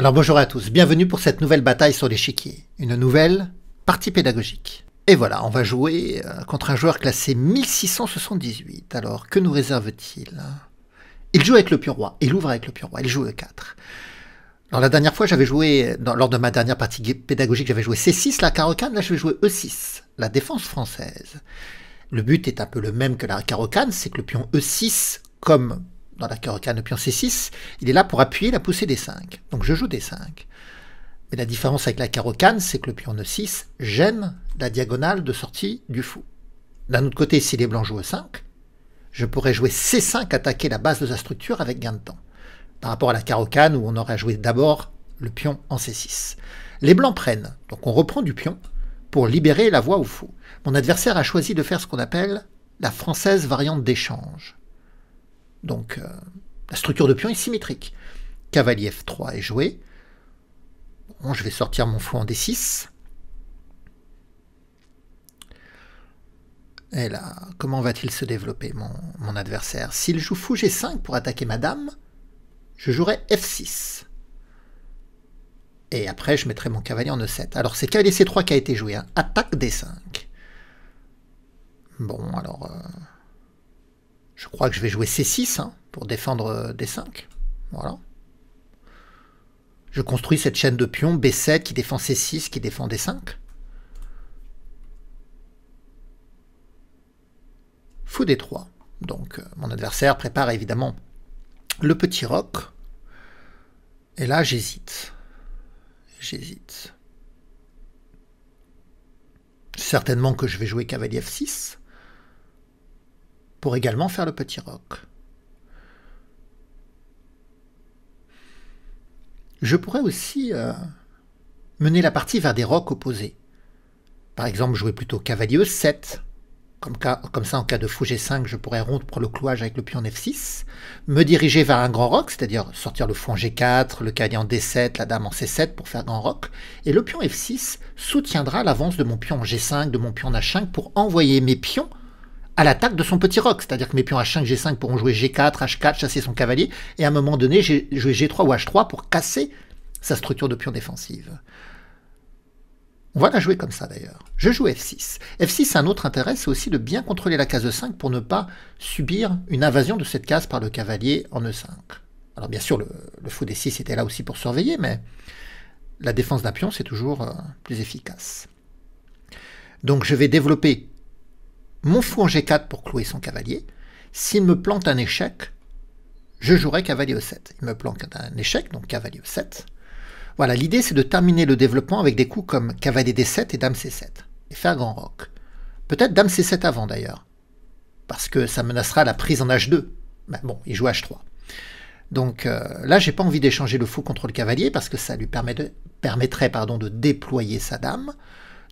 Alors bonjour à tous, bienvenue pour cette nouvelle bataille sur l'échiquier, une nouvelle partie pédagogique. Et voilà, on va jouer contre un joueur classé 1678, alors que nous réserve-t-il? Il joue avec le pion roi, il ouvre avec le pion roi, il joue E4. Alors la dernière fois, j'avais joué, lors de ma dernière partie pédagogique, j'avais joué C6, la Caro-Kann, là je vais jouer E6, la défense française. Le but est un peu le même que la Caro-Kann, c'est que le pion E6, comme dans la Caro-Kann, le pion C6, il est là pour appuyer la poussée des 5. Donc je joue des 5. Mais la différence avec la Caro-Kann, c'est que le pion E6 gêne la diagonale de sortie du fou. D'un autre côté, si les blancs jouent E5, je pourrais jouer C5, attaquer la base de sa structure avec gain de temps. Par rapport à la Caro-Kann, où on aurait joué d'abord le pion en C6. Les blancs prennent, donc on reprend du pion pour libérer la voie au fou. Mon adversaire a choisi de faire ce qu'on appelle la française variante d'échange. Donc, la structure de pion est symétrique. Cavalier F3 est joué. Bon, je vais sortir mon fou en D6. Et là, comment va-t-il se développer, mon adversaire? S'il joue fou G5 pour attaquer ma dame, je jouerai F6. Et après, je mettrai mon cavalier en E7. Alors, c'est cavalier C3 qui a été joué. Hein. Attaque D5. Bon, alors... Je crois que je vais jouer C6 pour défendre D5. Voilà. Je construis cette chaîne de pions B7 qui défend C6, qui défend D5. Fou D3. Donc mon adversaire prépare évidemment le petit roque. Et là j'hésite. J'hésite. Certainement que je vais jouer cavalier F6. Pour également faire le petit roque. Je pourrais aussi mener la partie vers des roques opposés. Par exemple, jouer plutôt cavalier E7. Comme ça, en cas de fou G5, je pourrais rompre le clouage avec le pion en F6. Me diriger vers un grand roque, c'est-à-dire sortir le fou en G4, le cavalier en D7, la dame en C7 pour faire grand roque. Et le pion F6 soutiendra l'avance de mon pion en G5, de mon pion en H5 pour envoyer mes pions à l'attaque de son petit roc, c'est-à-dire que mes pions H5, G5 pourront jouer G4, H4, chasser son cavalier, et à un moment donné, jouer G3 ou H3 pour casser sa structure de pion défensive. On va la jouer comme ça d'ailleurs. Je joue F6. F6, un autre intérêt, c'est aussi de bien contrôler la case E5 pour ne pas subir une invasion de cette case par le cavalier en E5. Alors bien sûr, le fou D6 était là aussi pour surveiller, mais la défense d'un pion, c'est toujours plus efficace. Donc je vais développer mon fou en G4 pour clouer son cavalier. S'il me plante un échec, je jouerai cavalier E7. Il me plante un échec, donc cavalier E7. Voilà, l'idée c'est de terminer le développement avec des coups comme cavalier D7 et dame C7. Et faire grand roque. Peut-être dame C7 avant d'ailleurs. Parce que ça menacera la prise en H2. Mais bon, il joue H3. Donc là, j'ai pas envie d'échanger le fou contre le cavalier parce que ça lui permettrait de déployer sa dame.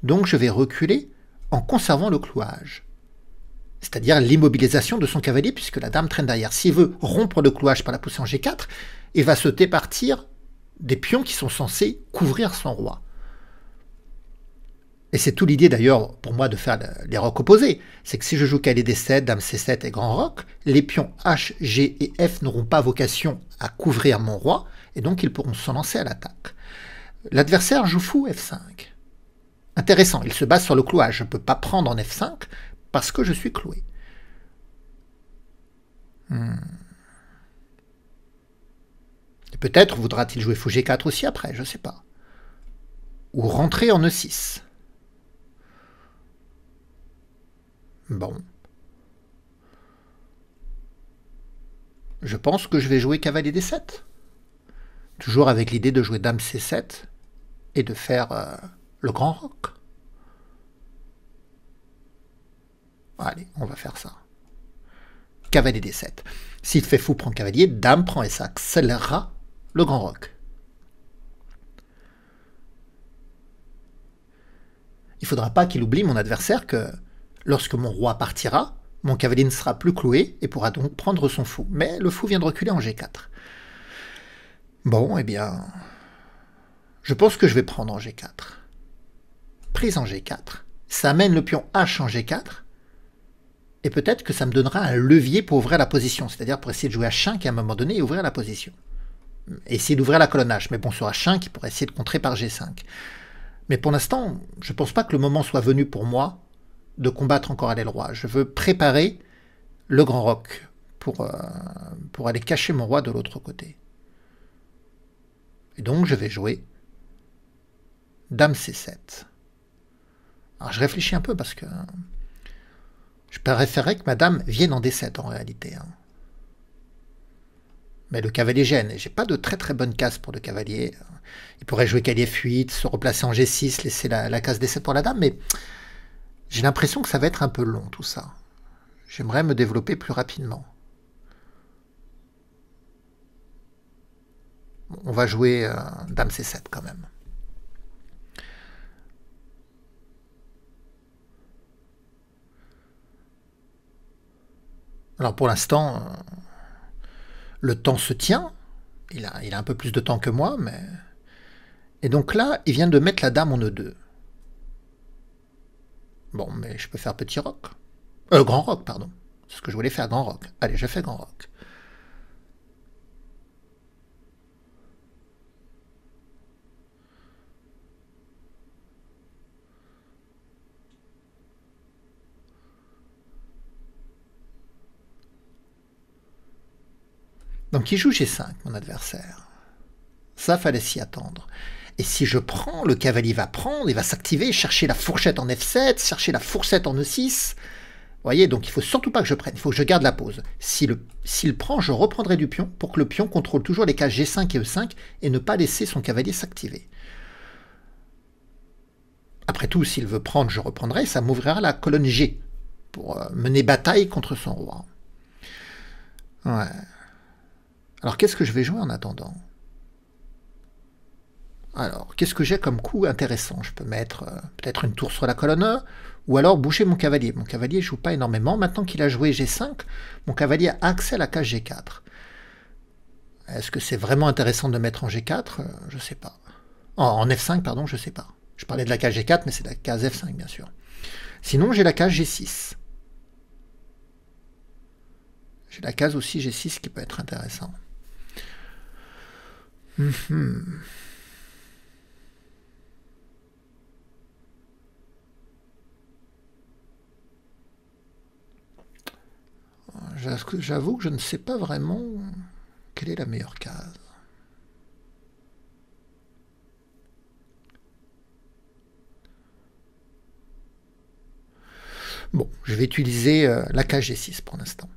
Donc je vais reculer en conservant le clouage. C'est-à-dire l'immobilisation de son cavalier, puisque la dame traîne derrière. S'il veut rompre le clouage par la poussée en G4, il va se départir des pions qui sont censés couvrir son roi. Et c'est tout l'idée d'ailleurs pour moi de faire les rocs opposés. C'est que si je joue cavalier D7, dame C7 et grand roc, les pions H, G et F n'auront pas vocation à couvrir mon roi, et donc ils pourront s'en lancer à l'attaque. L'adversaire joue fou F5. Intéressant, il se base sur le clouage. Je ne peux pas prendre en F5, parce que je suis cloué. Peut-être voudra-t-il jouer fou G4 aussi après, je ne sais pas. Ou rentrer en E6. Bon. Je pense que je vais jouer cavalier D7. Toujours avec l'idée de jouer dame C7 et de faire le grand roque. Allez, on va faire ça. Cavalier D7. S'il fait fou, prend cavalier, dame prend et ça accélérera le grand roc. Il ne faudra pas qu'il oublie, mon adversaire, que lorsque mon roi partira, mon cavalier ne sera plus cloué et pourra donc prendre son fou. Mais le fou vient de reculer en G4. Bon, eh bien... Je pense que je vais prendre en G4. Prise en G4. Ça amène le pion H en G4. Et peut-être que ça me donnera un levier pour ouvrir la position, c'est-à-dire pour essayer de jouer H5 à un moment donné et ouvrir la position. essayer d'ouvrir la colonne H, mais bon, sur H5, il pourrait essayer de contrer par G5. Mais pour l'instant, je ne pense pas que le moment soit venu pour moi de combattre encore à l'aile roi. Je veux préparer le grand roque pour aller cacher mon roi de l'autre côté. Et donc, je vais jouer Dame C7. Alors, je réfléchis un peu parce que je préférerais que ma dame vienne en D7 en réalité. Mais le cavalier gêne, et j'ai pas de très bonne case pour le cavalier. Il pourrait jouer cavalier F8, se replacer en G6, laisser la case D7 pour la dame, mais j'ai l'impression que ça va être un peu long tout ça. J'aimerais me développer plus rapidement. On va jouer Dame C7 quand même. Alors pour l'instant, le temps se tient. Il a un peu plus de temps que moi, mais... Et donc là, il vient de mettre la dame en E2. Bon, mais je peux faire petit roc. Grand roc, pardon. C'est ce que je voulais faire, grand roc. Allez, je fais grand roc. Donc il joue G5, mon adversaire. Ça, fallait s'y attendre. Et si je prends, le cavalier va prendre, il va s'activer, chercher la fourchette en F7, chercher la fourchette en E6. Vous voyez, donc il ne faut surtout pas que je prenne, il faut que je garde la pause. S'il prend, je reprendrai du pion pour que le pion contrôle toujours les cases G5 et E5 et ne pas laisser son cavalier s'activer. Après tout, s'il veut prendre, je reprendrai, ça m'ouvrira la colonne G pour mener bataille contre son roi. Ouais... Alors, qu'est-ce que je vais jouer en attendant? Alors, qu'est-ce que j'ai comme coup intéressant? Je peux mettre peut-être une tour sur la colonne E, ou alors boucher mon cavalier. Mon cavalier ne joue pas énormément. Maintenant qu'il a joué G5, mon cavalier a accès à la case G4. Est-ce que c'est vraiment intéressant de le mettre en G4? Je ne sais pas. En F5, pardon, je ne sais pas. Je parlais de la case G4, mais c'est la case F5, bien sûr. Sinon, j'ai la case G6. J'ai la case aussi G6 qui peut être intéressant. J'avoue que je ne sais pas vraiment quelle est la meilleure case. Bon, je vais utiliser la case G6 pour l'instant.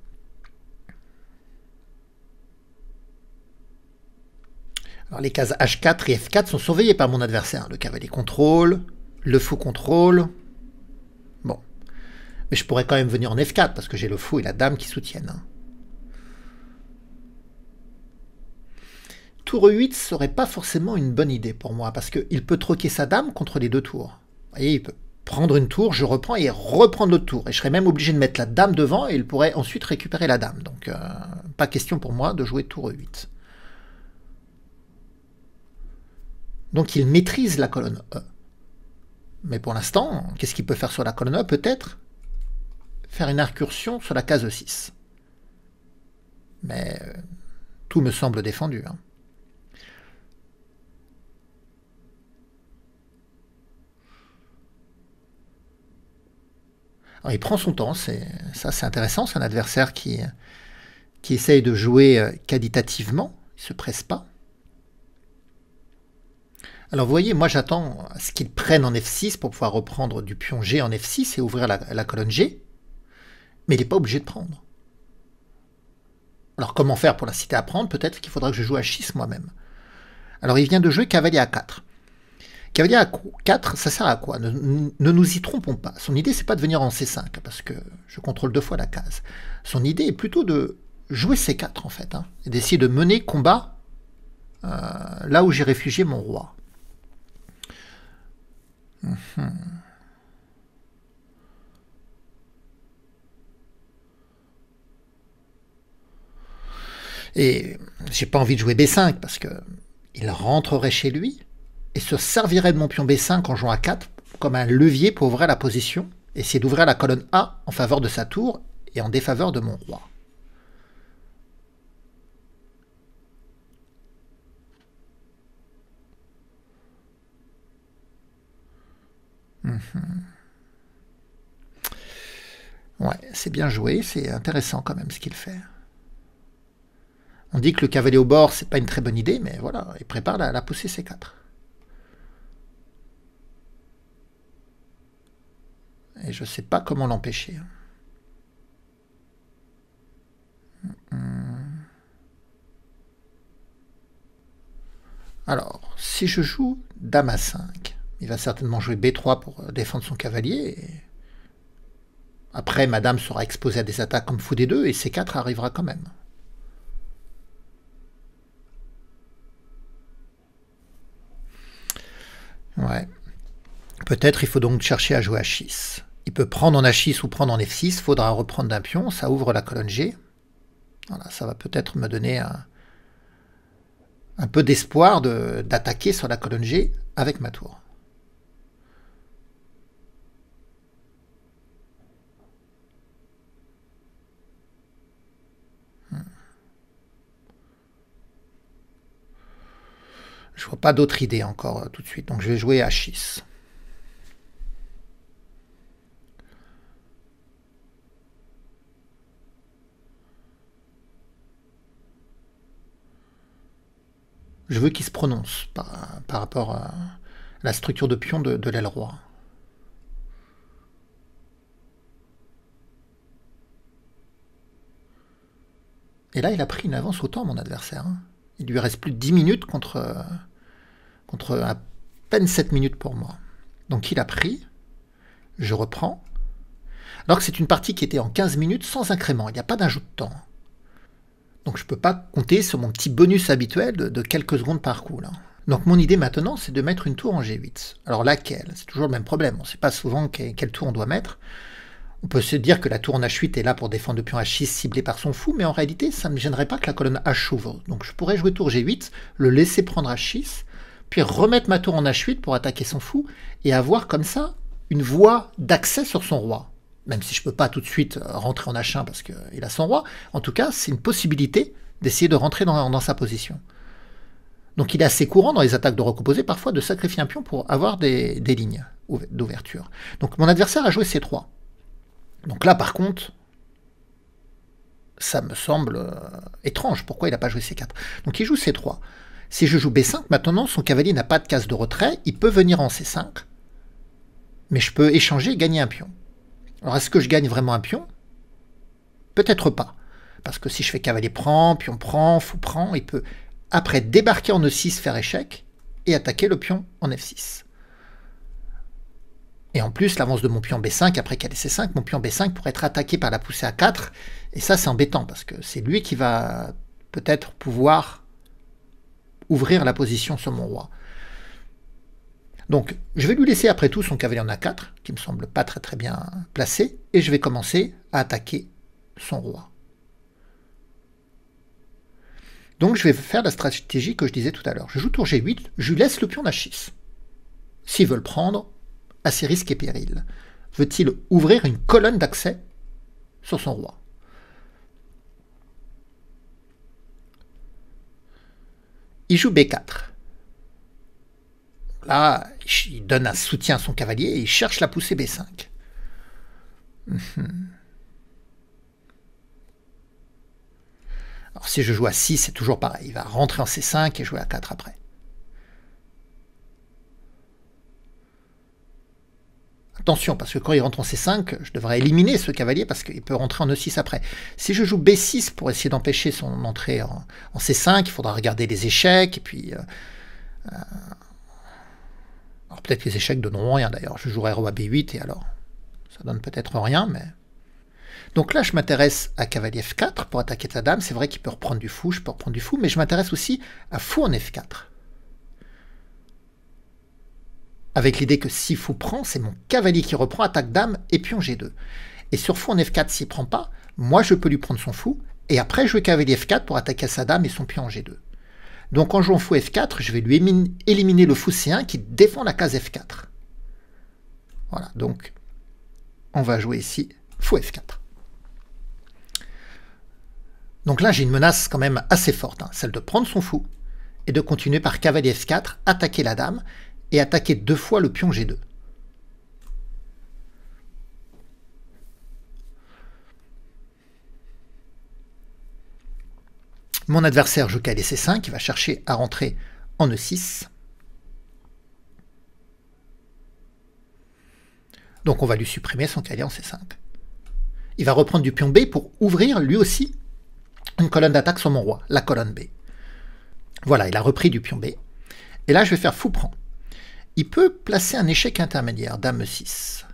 Alors les cases H4 et F4 sont surveillées par mon adversaire. Le cavalier contrôle, le fou contrôle. Bon. Mais je pourrais quand même venir en F4 parce que j'ai le fou et la dame qui soutiennent. Tour E8 serait pas forcément une bonne idée pour moi parce qu'il peut troquer sa dame contre les deux tours. Vous voyez, il peut prendre une tour, je reprends et reprendre l'autre tour. Et je serais même obligé de mettre la dame devant et il pourrait ensuite récupérer la dame. Donc pas question pour moi de jouer tour E8. Donc il maîtrise la colonne E. Mais pour l'instant, qu'est-ce qu'il peut faire sur la colonne E? Peut-être faire une incursion sur la case E6. Mais tout me semble défendu. Alors, il prend son temps, ça c'est intéressant, c'est un adversaire qui essaye de jouer qualitativement, il ne se presse pas. Alors vous voyez, moi j'attends à ce qu'il prenne en F6 pour pouvoir reprendre du pion G en F6 et ouvrir la colonne G, mais il n'est pas obligé de prendre. Alors comment faire pour l'inciter à prendre? Peut-être qu'il faudra que je joue H6 moi-même. Alors il vient de jouer cavalier A4. Cavalier A4, ça sert à quoi? Ne nous y trompons pas. Son idée, c'est pas de venir en C5, parce que je contrôle deux fois la case. Son idée est plutôt de jouer C4 en fait, et d'essayer de mener combat là où j'ai réfugié mon roi. Et j'ai pas envie de jouer B5 parce que il rentrerait chez lui et se servirait de mon pion B5 en jouant A4 comme un levier pour ouvrir la position, essayer d'ouvrir la colonne A en faveur de sa tour et en défaveur de mon roi. Ouais, c'est bien joué, c'est intéressant quand même ce qu'il fait. On dit que le cavalier au bord, c'est pas une très bonne idée, mais voilà, il prépare la poussée C4. Et je sais pas comment l'empêcher. Alors, si je joue dame à 5, il va certainement jouer B3 pour défendre son cavalier. Et après, madame sera exposée à des attaques comme fou des deux, et C4 arrivera quand même. Ouais. Peut-être il faut donc chercher à jouer H6. Il peut prendre en H6 ou prendre en F6, faudra reprendre d'un pion, ça ouvre la colonne G. Voilà, ça va peut-être me donner un peu d'espoir d'attaquer sur la colonne G avec ma tour. Je vois pas d'autre idée encore tout de suite, donc je vais jouer H6. Je veux qu'il se prononce par rapport à la structure de pion de l'aile roi. Et là, il a pris une avance au temps, mon adversaire. Il lui reste plus de 10 minutes contre à peine 7 minutes pour moi. Donc il a pris, je reprends. Alors que c'est une partie qui était en 15 minutes sans incrément, il n'y a pas d'ajout de temps. Donc je ne peux pas compter sur mon petit bonus habituel de quelques secondes par coup. Là. Donc mon idée maintenant, c'est de mettre une tour en G8. Alors laquelle? C'est toujours le même problème, on ne sait pas souvent quelle tour on doit mettre. On peut se dire que la tour en H8 est là pour défendre le pion H6 ciblé par son fou, mais en réalité, ça ne me gênerait pas que la colonne H s'ouvre. Donc je pourrais jouer tour G8, le laisser prendre H6, puis remettre ma tour en H8 pour attaquer son fou, et avoir comme ça une voie d'accès sur son roi. Même si je ne peux pas tout de suite rentrer en H1 parce qu'il a son roi, en tout cas, c'est une possibilité d'essayer de rentrer dans sa position. Donc il est assez courant dans les attaques de roque opposées parfois de sacrifier un pion pour avoir des lignes d'ouverture. Donc mon adversaire a joué C3. Donc là, par contre, ça me semble étrange. Pourquoi il n'a pas joué C4? Donc il joue C3. Si je joue B5, maintenant, son cavalier n'a pas de case de retrait. Il peut venir en C5, mais je peux échanger et gagner un pion. Alors, est-ce que je gagne vraiment un pion? Peut-être pas. Parce que si je fais cavalier prend, pion prend, fou prend, il peut, après, débarquer en E6, faire échec, et attaquer le pion en F6. Et en plus, l'avance de mon pion B5, après qu'elle est C5, mon pion B5 pourrait être attaqué par la poussée A4, et ça, c'est embêtant, parce que c'est lui qui va peut-être pouvoir ouvrir la position sur mon roi. Donc, je vais lui laisser après tout son cavalier en A4, qui me semble pas très bien placé, et je vais commencer à attaquer son roi. Donc, je vais faire la stratégie que je disais tout à l'heure. Je joue tour G8, je lui laisse le pion H6. S'ils veulent prendre, à ses risques et périls. Veut-il ouvrir une colonne d'accès sur son roi? Il joue B4. Là, il donne un soutien à son cavalier et il cherche la poussée B5. Alors si je joue à 6, c'est toujours pareil. Il va rentrer en C5 et jouer à 4 après. Attention, parce que quand il rentre en C5, je devrais éliminer ce cavalier parce qu'il peut rentrer en E6 après. Si je joue B6 pour essayer d'empêcher son entrée en C5, il faudra regarder les échecs, et puis... alors peut-être que les échecs donneront rien d'ailleurs. Je jouerai roi B8 et alors... ça donne peut-être rien, mais... Donc là, je m'intéresse à cavalier F4 pour attaquer sa dame. C'est vrai qu'il peut reprendre du fou, je peux reprendre du fou, mais je m'intéresse aussi à fou en F4. Avec l'idée que si fou prend, c'est mon cavalier qui reprend, attaque dame et pion G2. Et sur fou en F4, s'il prend pas, moi je peux lui prendre son fou, et après jouer cavalier F4 pour attaquer sa dame et son pion en G2. Donc en jouant fou F4, je vais lui éliminer le fou C1 qui défend la case F4. Voilà, donc on va jouer ici fou F4. Donc là j'ai une menace quand même assez forte, hein, celle de prendre son fou, et de continuer par cavalier F4, attaquer la dame, et attaquer deux fois le pion G2. Mon adversaire joue cavalier C5, il va chercher à rentrer en E6. Donc on va lui supprimer son cavalier en C5. Il va reprendre du pion B pour ouvrir lui aussi une colonne d'attaque sur mon roi, la colonne B. Voilà, il a repris du pion B. Et là, je vais faire fou prend. Il peut placer un échec intermédiaire, dame E6.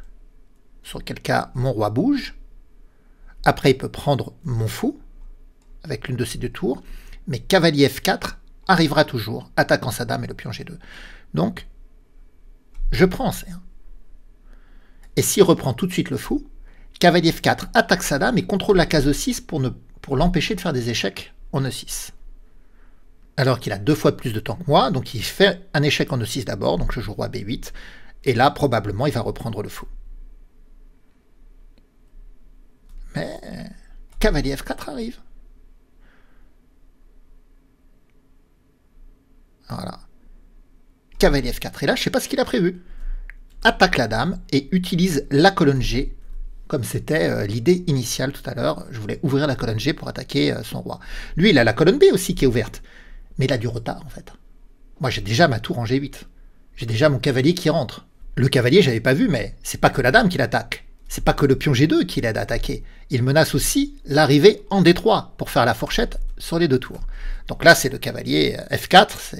Sur quel cas, mon roi bouge. Après, il peut prendre mon fou avec l'une de ces deux tours. Mais cavalier F4 arrivera toujours, attaquant sa dame et le pion G2. Donc, je prends en C1. Et s'il reprend tout de suite le fou, cavalier F4 attaque sa dame et contrôle la case E6 pour l'empêcher de faire des échecs en E6. Alors qu'il a deux fois plus de temps que moi, donc il fait un échec en E6 d'abord, donc je joue roi B8, et là, probablement, il va reprendre le fou. Mais cavalier F4 arrive. Voilà. Cavalier F4 est là, je ne sais pas ce qu'il a prévu. Attaque la dame et utilise la colonne G, comme c'était l'idée initiale tout à l'heure. Je voulais ouvrir la colonne G pour attaquer son roi. Lui, il a la colonne B aussi qui est ouverte. Mais il a du retard, en fait. Moi, j'ai déjà ma tour en G8. J'ai déjà mon cavalier qui rentre. Le cavalier, je n'avais pas vu, mais c'est pas que la dame qui l'attaque. C'est pas que le pion G2 qui l'aide à attaquer. Il menace aussi l'arrivée en D3 pour faire la fourchette sur les deux tours. Donc là, c'est le cavalier F4.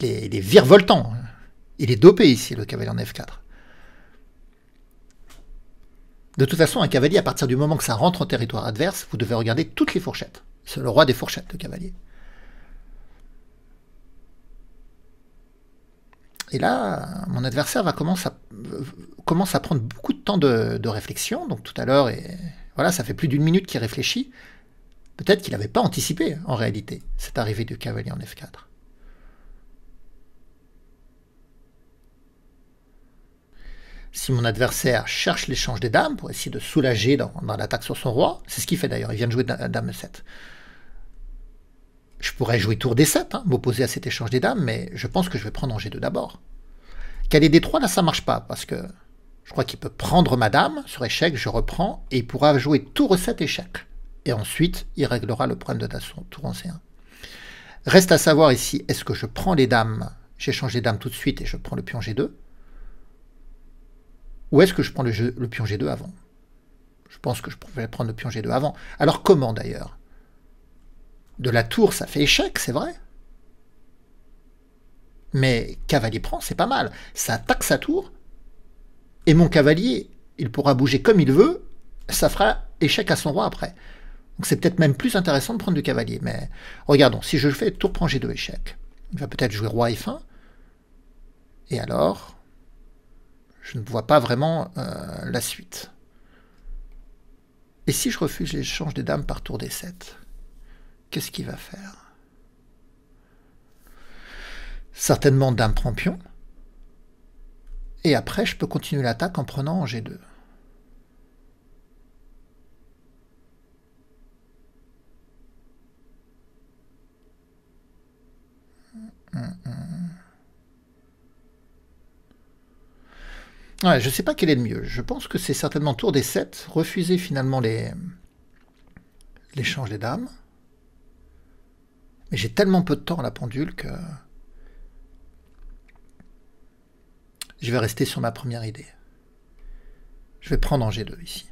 Il est virevoltant. Il est dopé ici, le cavalier en F4. De toute façon, un cavalier, à partir du moment que ça rentre en territoire adverse, vous devez regarder toutes les fourchettes. C'est le roi des fourchettes, le cavalier. Et là, mon adversaire va commence à prendre beaucoup de temps de réflexion. Donc tout à l'heure, voilà, ça fait plus d'une minute qu'il réfléchit. Peut-être qu'il n'avait pas anticipé, en réalité, cette arrivée du cavalier en F4. Si mon adversaire cherche l'échange des dames pour essayer de soulager dans l'attaque sur son roi, c'est ce qu'il fait d'ailleurs, il vient de jouer dame E7. Je pourrais jouer tour D7, m'opposer à cet échange des dames, mais je pense que je vais prendre en G2 d'abord. Cavalier D3, là ça ne marche pas, parce que je crois qu'il peut prendre ma dame sur échec, je reprends, et il pourra jouer tour E7 échec. Et ensuite, il réglera le problème de son tour en C1. Reste à savoir ici, est-ce que je prends les dames, j'échange les dames tout de suite et je prends le pion G2, ou est-ce que je prends le pion G2 avant? Je pense que je vais prendre le pion G2 avant. Alors comment d'ailleurs? De la tour, ça fait échec, c'est vrai. Mais cavalier prend, c'est pas mal. Ça attaque sa tour. Et mon cavalier, il pourra bouger comme il veut. Ça fera échec à son roi après. Donc c'est peut-être même plus intéressant de prendre du cavalier. Mais regardons, si je fais tour prend G2 échec, il va peut-être jouer roi F1. Et alors, je ne vois pas vraiment la suite. Et si je refuse l'échange des dames par tour D7, qu'est-ce qu'il va faire? Certainement, dame prend pion. Et après, je peux continuer l'attaque en prenant en G2. Ouais, je ne sais pas quel est le mieux. Je pense que c'est certainement tour des 7. Refuser finalement l'échange des dames. Mais j'ai tellement peu de temps à la pendule que je vais rester sur ma première idée. Je vais prendre en G2 ici.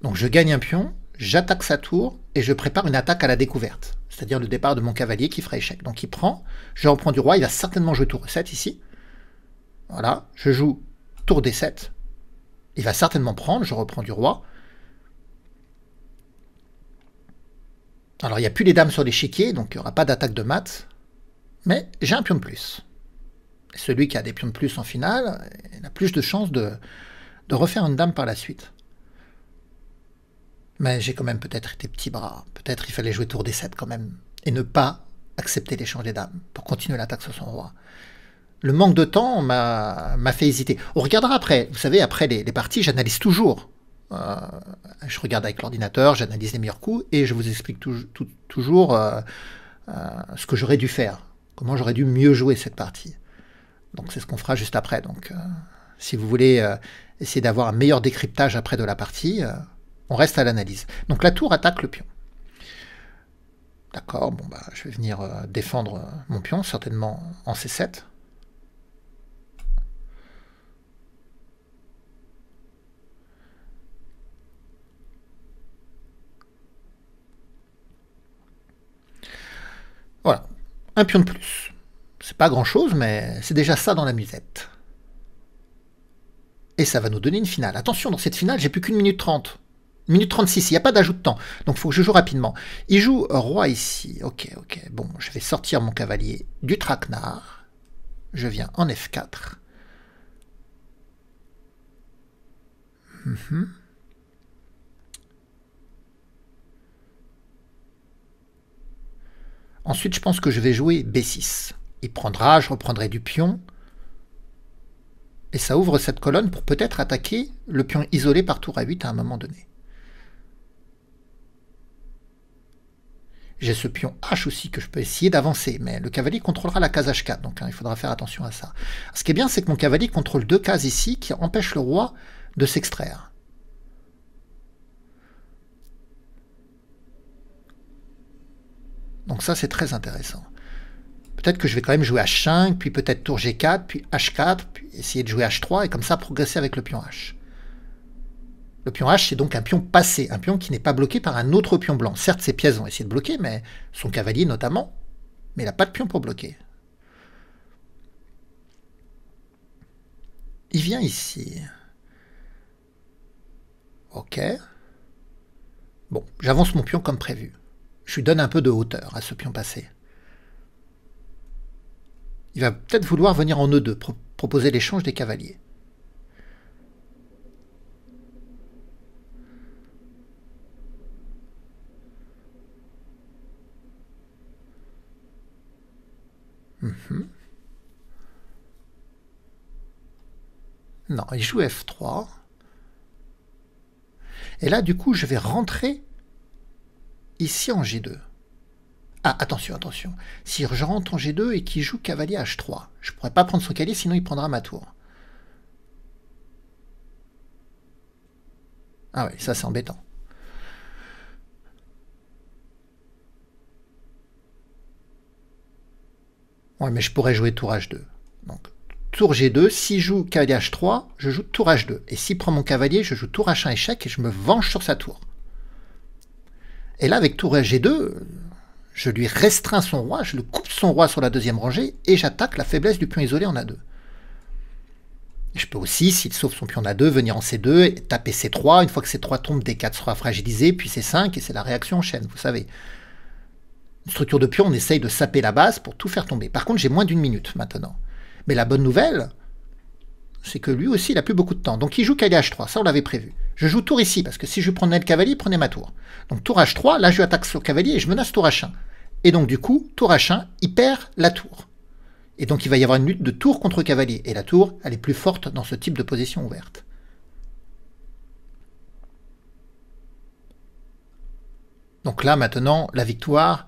Donc je gagne un pion, j'attaque sa tour et je prépare une attaque à la découverte. C'est-à-dire le départ de mon cavalier qui fera échec. Donc il prend, je reprends du roi, il va certainement jouer tour 7 ici. Voilà, je joue tour D7. Il va certainement prendre, je reprends du roi. Alors, il n'y a plus les dames sur l'échiquier, donc il n'y aura pas d'attaque de mat. Mais j'ai un pion de plus. Et celui qui a des pions de plus en finale, il a plus de chances de refaire une dame par la suite. Mais j'ai quand même peut-être été petit bras. Peut-être il fallait jouer tour D7 quand même. Et ne pas accepter l'échange des dames pour continuer l'attaque sur son roi. Le manque de temps m'a fait hésiter. On regardera après. Vous savez, après les parties, j'analyse toujours. Je regarde avec l'ordinateur, j'analyse les meilleurs coups et je vous explique toujours ce que j'aurais dû faire. Comment j'aurais dû mieux jouer cette partie. Donc c'est ce qu'on fera juste après. Donc si vous voulez essayer d'avoir un meilleur décryptage après de la partie, on reste à l'analyse. Donc la tour attaque le pion. D'accord, bon bah je vais venir défendre mon pion, certainement en C7. Voilà, un pion de plus. C'est pas grand chose, mais c'est déjà ça dans la musette. Et ça va nous donner une finale. Attention, dans cette finale, j'ai plus qu'une minute 30. Minute 36, il n'y a pas d'ajout de temps. Donc il faut que je joue rapidement. Il joue roi ici. Ok, ok. Bon, je vais sortir mon cavalier du traquenard. Je viens en F4. Ensuite, je pense que je vais jouer B6. Il prendra, je reprendrai du pion. Et ça ouvre cette colonne pour peut-être attaquer le pion isolé par tour à 8 à un moment donné. J'ai ce pion H aussi que je peux essayer d'avancer, mais le cavalier contrôlera la case H4, donc hein, il faudra faire attention à ça. Ce qui est bien, c'est que mon cavalier contrôle deux cases ici qui empêchent le roi de s'extraire. Donc ça, c'est très intéressant. Peut-être que je vais quand même jouer H5, puis peut-être tour G4, puis H4, puis essayer de jouer H3, et comme ça progresser avec le pion H. Le pion H, c'est donc un pion passé, un pion qui n'est pas bloqué par un autre pion blanc. Certes, ses pièces vont essayer de bloquer, mais son cavalier notamment, mais il n'a pas de pion pour bloquer. Il vient ici. Ok. Bon, j'avance mon pion comme prévu. Je lui donne un peu de hauteur à ce pion passé. Il va peut-être vouloir venir en E2, proposer l'échange des cavaliers. Non, il joue F3. Et là, du coup, je vais rentrer ici en G2. Ah, attention, attention. Si je rentre en G2 et qu'il joue cavalier H3, je ne pourrais pas prendre son cavalier, sinon il prendra ma tour. Ah oui, ça c'est embêtant. Ouais, mais je pourrais jouer tour H2. Donc, tour G2, s'il joue cavalier H3, je joue tour H2. Et s'il prend mon cavalier, je joue tour H1 échec et je me venge sur sa tour. Et là, avec tour G2... je lui restreins son roi, je le coupe son roi sur la deuxième rangée, et j'attaque la faiblesse du pion isolé en A2. Je peux aussi, s'il sauve son pion en A2, venir en C2, et taper C3, une fois que C3 tombe, D4 sera fragilisé, puis C5, et c'est la réaction en chaîne, vous savez. Une structure de pion, on essaye de saper la base pour tout faire tomber. Par contre, j'ai moins d'une minute maintenant. Mais la bonne nouvelle, c'est que lui aussi, il n'a plus beaucoup de temps. Donc il joue cavalier H3, ça on l'avait prévu. Je joue tour ici, parce que si je prenais le cavalier, il prenait ma tour. Donc tour H3, là je attaque sur cavalier et je menace tour H1. Et donc du coup, tour H1, il perd la tour. Et donc il va y avoir une lutte de tour contre cavalier. Et la tour, elle est plus forte dans ce type de position ouverte. Donc là maintenant, la victoire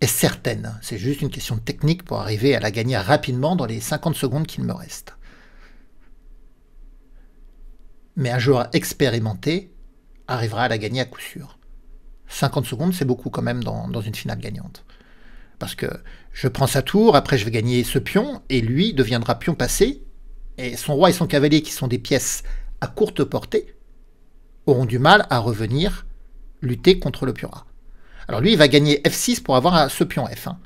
est certaine. C'est juste une question de technique pour arriver à la gagner rapidement dans les 50 secondes qu'il me reste. Mais un joueur expérimenté arrivera à la gagner à coup sûr. 50 secondes, c'est beaucoup quand même dans une finale gagnante. Parce que je prends sa tour, après je vais gagner ce pion, et lui deviendra pion passé, et son roi et son cavalier, qui sont des pièces à courte portée, auront du mal à revenir lutter contre le pion A. Alors lui, il va gagner F6 pour avoir ce pion F1.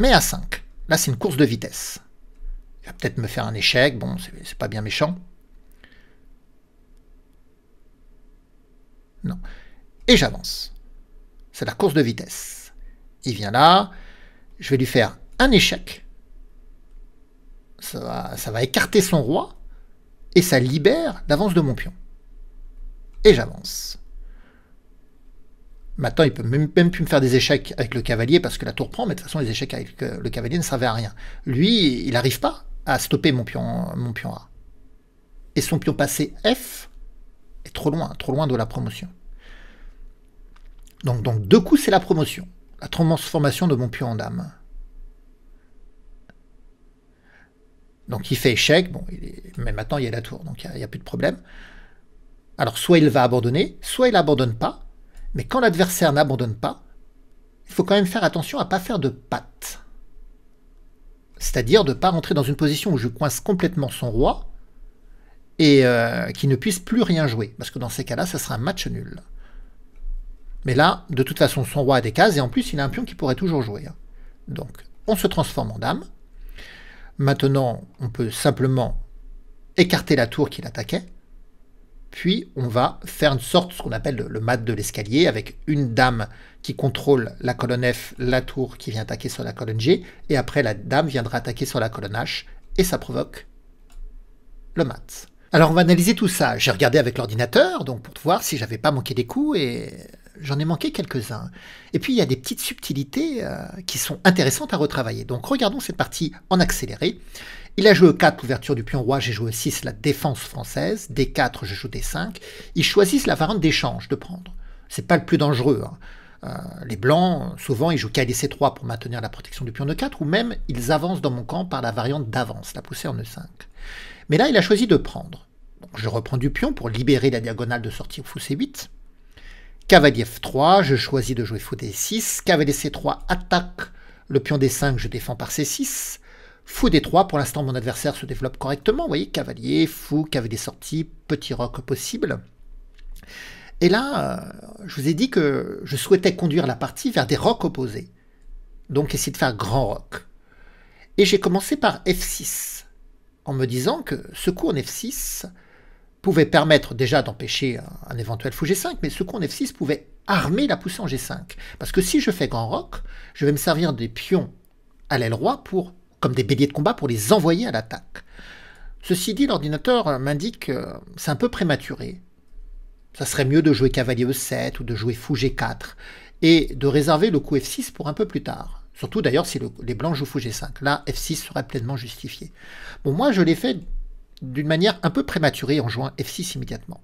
Mais A5, là c'est une course de vitesse. Il va peut-être me faire un échec, bon, c'est pas bien méchant. Non. Et j'avance. C'est la course de vitesse. Il vient là. Je vais lui faire un échec. Ça va écarter son roi. Et ça libère l'avance de mon pion. Et j'avance. Maintenant, il ne peut même plus me faire des échecs avec le cavalier parce que la tour prend. Mais de toute façon, les échecs avec le cavalier ne servaient à rien. Lui, il n'arrive pas à stopper mon pion A. Et son pion passé F... est trop loin de la promotion. Donc deux coups, c'est la promotion. La transformation de mon pion en dame. Donc il fait échec, bon, mais maintenant il y a la tour, donc il n'y a plus de problème. Alors soit il va abandonner, soit il n'abandonne pas, mais quand l'adversaire n'abandonne pas, il faut quand même faire attention à ne pas faire de patte. C'est-à-dire de ne pas rentrer dans une position où je coince complètement son roi et qu'il ne puisse plus rien jouer. Parce que dans ces cas-là, ça sera un match nul. Mais là, de toute façon, son roi a des cases et en plus, il a un pion qui pourrait toujours jouer. Donc, on se transforme en dame. Maintenant, on peut simplement écarter la tour qu'il attaquait. Puis, on va faire une sorte, ce qu'on appelle le mat de l'escalier, avec une dame qui contrôle la colonne F, la tour qui vient attaquer sur la colonne G, et après, la dame viendra attaquer sur la colonne H, et ça provoque le mat. Alors, on va analyser tout ça. J'ai regardé avec l'ordinateur, donc pour voir si j'avais pas manqué des coups, et j'en ai manqué quelques-uns. Et puis, il y a des petites subtilités qui sont intéressantes à retravailler. Donc, regardons cette partie en accéléré. Il a joué E4, l'ouverture du pion roi, j'ai joué E6, la défense française, D4, je joue D5. Ils choisissent la variante d'échange de prendre. C'est pas le plus dangereux. Hein. Les blancs, souvent, ils jouent Kd C3 pour maintenir la protection du pion E4, ou même ils avancent dans mon camp par la variante d'avance, la poussée en E5. Mais là, il a choisi de prendre. Donc, je reprends du pion pour libérer la diagonale de sortie au fou C8. Cavalier F3, je choisis de jouer fou D6. Cavalier C3 attaque le pion D5, je défends par C6. Fou D3, pour l'instant mon adversaire se développe correctement, vous voyez, cavalier, fou, cavalier sorti, petit roque possible. Et là, je vous ai dit que je souhaitais conduire la partie vers des roques opposés. Donc essayer de faire grand roque. Et j'ai commencé par F6, en me disant que ce coup en F6 pouvait permettre déjà d'empêcher un éventuel fou G5, mais ce coup en F6 pouvait armer la poussée en G5. Parce que si je fais grand roque, je vais me servir des pions à l'aile roi pour... comme des béliers de combat pour les envoyer à l'attaque. Ceci dit, l'ordinateur m'indique que c'est un peu prématuré. Ça serait mieux de jouer cavalier E7 ou de jouer fou G4 et de réserver le coup F6 pour un peu plus tard. Surtout d'ailleurs si les blancs jouent fou G5. Là, F6 serait pleinement justifié. Bon, moi, je l'ai fait d'une manière un peu prématurée en jouant F6 immédiatement.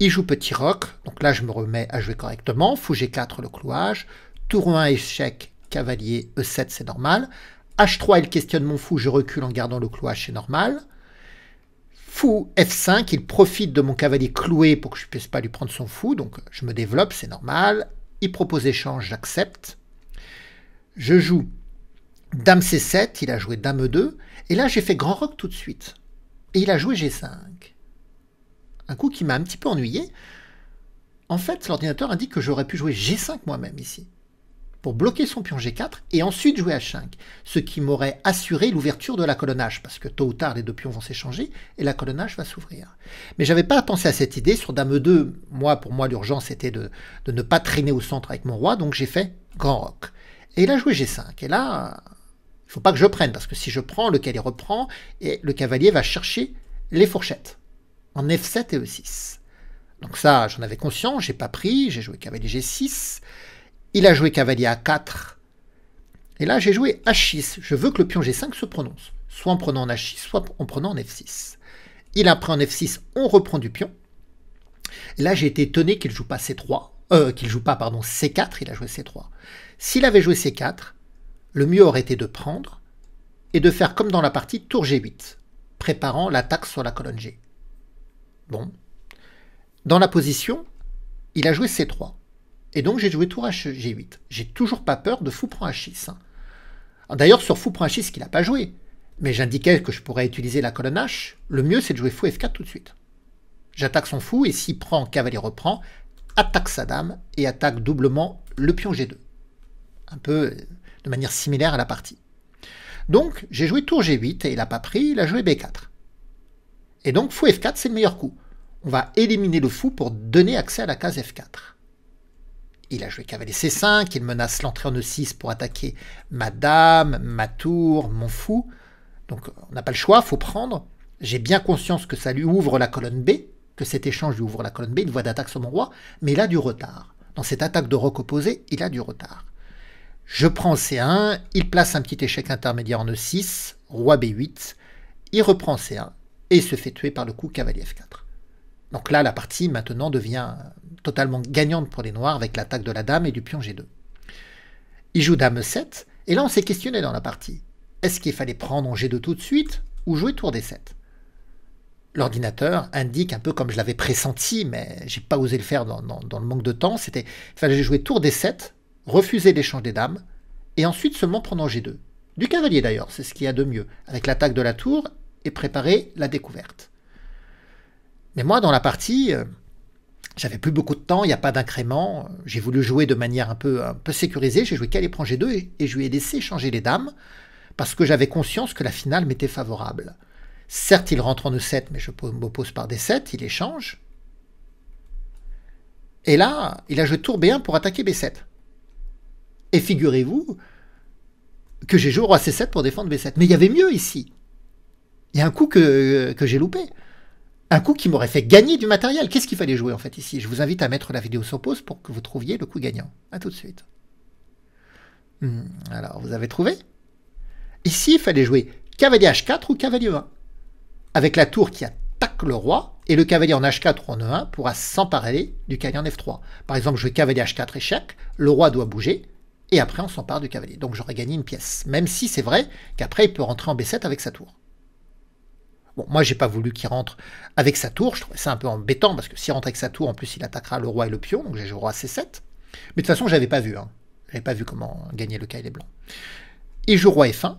Il joue petit roque, donc là, je me remets à jouer correctement. Fou G4, le clouage. Tour 1, échec, cavalier E7, c'est normal. H3, il questionne mon fou, je recule en gardant le clouage, c'est normal. Fou F5, il profite de mon cavalier cloué pour que je ne puisse pas lui prendre son fou, donc je me développe, c'est normal. Il propose échange, j'accepte. Je joue dame C7, il a joué dame E2, et là j'ai fait grand roque tout de suite. Et il a joué G5. Un coup qui m'a un petit peu ennuyé. En fait, l'ordinateur indique que j'aurais pu jouer G5 moi-même ici, pour bloquer son pion G4 et ensuite jouer H5, ce qui m'aurait assuré l'ouverture de la colonne H, parce que tôt ou tard, les deux pions vont s'échanger et la colonne H va s'ouvrir. Mais j'avais pas pensé à cette idée. Sur dame E2, pour moi, l'urgence était de ne pas traîner au centre avec mon roi, donc j'ai fait grand roque. Et il a joué G5. Et là, il ne faut pas que je prenne, parce que si je prends, le cavalier reprend, et le cavalier va chercher les fourchettes, en F7 et E6. Donc ça, j'en avais conscience, j'ai pas pris, j'ai joué cavalier G6, il a joué cavalier A4, et là j'ai joué H6, je veux que le pion G5 se prononce, soit en prenant en H6, soit en prenant en F6. Il a pris en F6, on reprend du pion, et là j'ai été étonné qu'il ne joue pas C4, il a joué C3. S'il avait joué C4, le mieux aurait été de prendre, et de faire comme dans la partie tour G8, préparant l'attaque sur la colonne G. Bon, dans la position, il a joué C3. Et donc j'ai joué tour G8. J'ai toujours pas peur de fou prend H6. D'ailleurs, sur fou prend H6, qu'il n'a pas joué. Mais j'indiquais que je pourrais utiliser la colonne H. Le mieux, c'est de jouer fou F4 tout de suite. J'attaque son fou, et s'il prend, cavalier reprend, attaque sa dame, et attaque doublement le pion G2. Un peu de manière similaire à la partie. Donc j'ai joué tour G8, et il n'a pas pris, il a joué B4. Et donc fou F4, c'est le meilleur coup. On va éliminer le fou pour donner accès à la case F4. Il a joué cavalier C5, il menace l'entrée en E6 pour attaquer ma dame, ma tour, mon fou. Donc on n'a pas le choix, il faut prendre. J'ai bien conscience que ça lui ouvre la colonne B, que cet échange lui ouvre la colonne B, une voie d'attaque sur mon roi, mais il a du retard. Dans cette attaque de roque opposée, il a du retard. Je prends C1, il place un petit échec intermédiaire en E6, roi B8, il reprend C1 et il se fait tuer par le coup cavalier F4. Donc là, la partie maintenant devient totalement gagnante pour les noirs avec l'attaque de la dame et du pion G2. Il joue dame E7, et là on s'est questionné dans la partie. Est-ce qu'il fallait prendre en G2 tout de suite ou jouer tour D7? L'ordinateur indique, un peu comme je l'avais pressenti, mais j'ai pas osé le faire dans le manque de temps, c'était qu'il fallait jouer tour D7 refuser l'échange des dames, et ensuite seulement prendre en G2. Du cavalier d'ailleurs, c'est ce qu'il y a de mieux, avec l'attaque de la tour et préparer la découverte. Mais moi, dans la partie, j'avais plus beaucoup de temps, il n'y a pas d'incrément, j'ai voulu jouer de manière un peu sécurisée, j'ai joué cavalier prend G2 et je lui ai laissé échanger les dames, parce que j'avais conscience que la finale m'était favorable. Certes, il rentre en E7, mais je m'oppose par D7, il échange. Et là, il a joué tour B1 pour attaquer B7. Et figurez-vous que j'ai joué roi C7 pour défendre B7. Mais il y avait mieux ici. Il y a un coup que j'ai loupé. Un coup qui m'aurait fait gagner du matériel. Qu'est-ce qu'il fallait jouer en fait ici? Je vous invite à mettre la vidéo sur pause pour que vous trouviez le coup gagnant. A tout de suite. Alors, vous avez trouvé? Ici, il fallait jouer cavalier H4 ou cavalier E1. Avec la tour qui attaque le roi et le cavalier en H4 ou en E1 pourra s'emparer du cavalier en F3. Par exemple, jouer cavalier H4 échec, le roi doit bouger. Et après, on s'empare du cavalier. Donc, j'aurais gagné une pièce. Même si c'est vrai qu'après, il peut rentrer en B7 avec sa tour. Bon, moi, j'ai pas voulu qu'il rentre avec sa tour. Je trouvais ça un peu embêtant parce que s'il rentre avec sa tour, en plus, il attaquera le roi et le pion. Donc, j'ai joué roi C7. Mais de toute façon, j'avais pas vu. J'avais pas vu comment gagner le cavalier blanc. Il joue roi F1.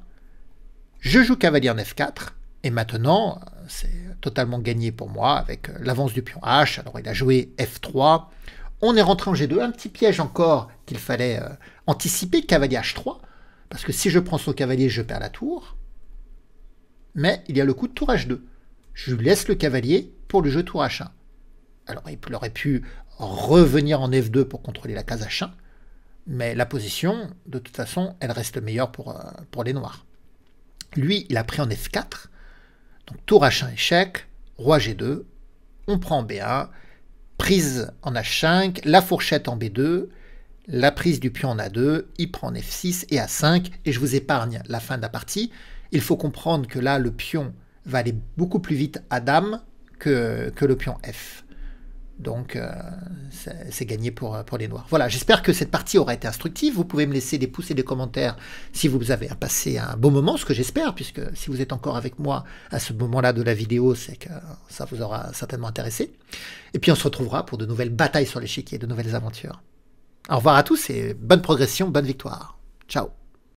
Je joue cavalier en F4. Et maintenant, c'est totalement gagné pour moi avec l'avance du pion H. Alors, il a joué F3. On est rentré en G2, un petit piège encore qu'il fallait anticiper, cavalier H3, parce que si je prends son cavalier, je perds la tour. Mais il y a le coup de tour H2. Je lui laisse le cavalier pour le jeu tour H1. Alors il aurait pu revenir en F2 pour contrôler la case H1, mais la position, de toute façon, elle reste meilleure pour les noirs. Lui, il a pris en F4, donc tour H1 échec, roi G2, on prend en B1, prise en H5, la fourchette en B2, la prise du pion en A2, il prend en F6 et A5, et je vous épargne la fin de la partie. Il faut comprendre que là, le pion va aller beaucoup plus vite à dame que le pion F. Donc, c'est gagné pour les noirs. Voilà, j'espère que cette partie aura été instructive. Vous pouvez me laisser des pouces et des commentaires si vous avez passé un bon moment, ce que j'espère, puisque si vous êtes encore avec moi à ce moment-là de la vidéo, c'est que ça vous aura certainement intéressé. Et puis, on se retrouvera pour de nouvelles batailles sur l'échiquier, de nouvelles aventures. Au revoir à tous et bonne progression, bonne victoire. Ciao.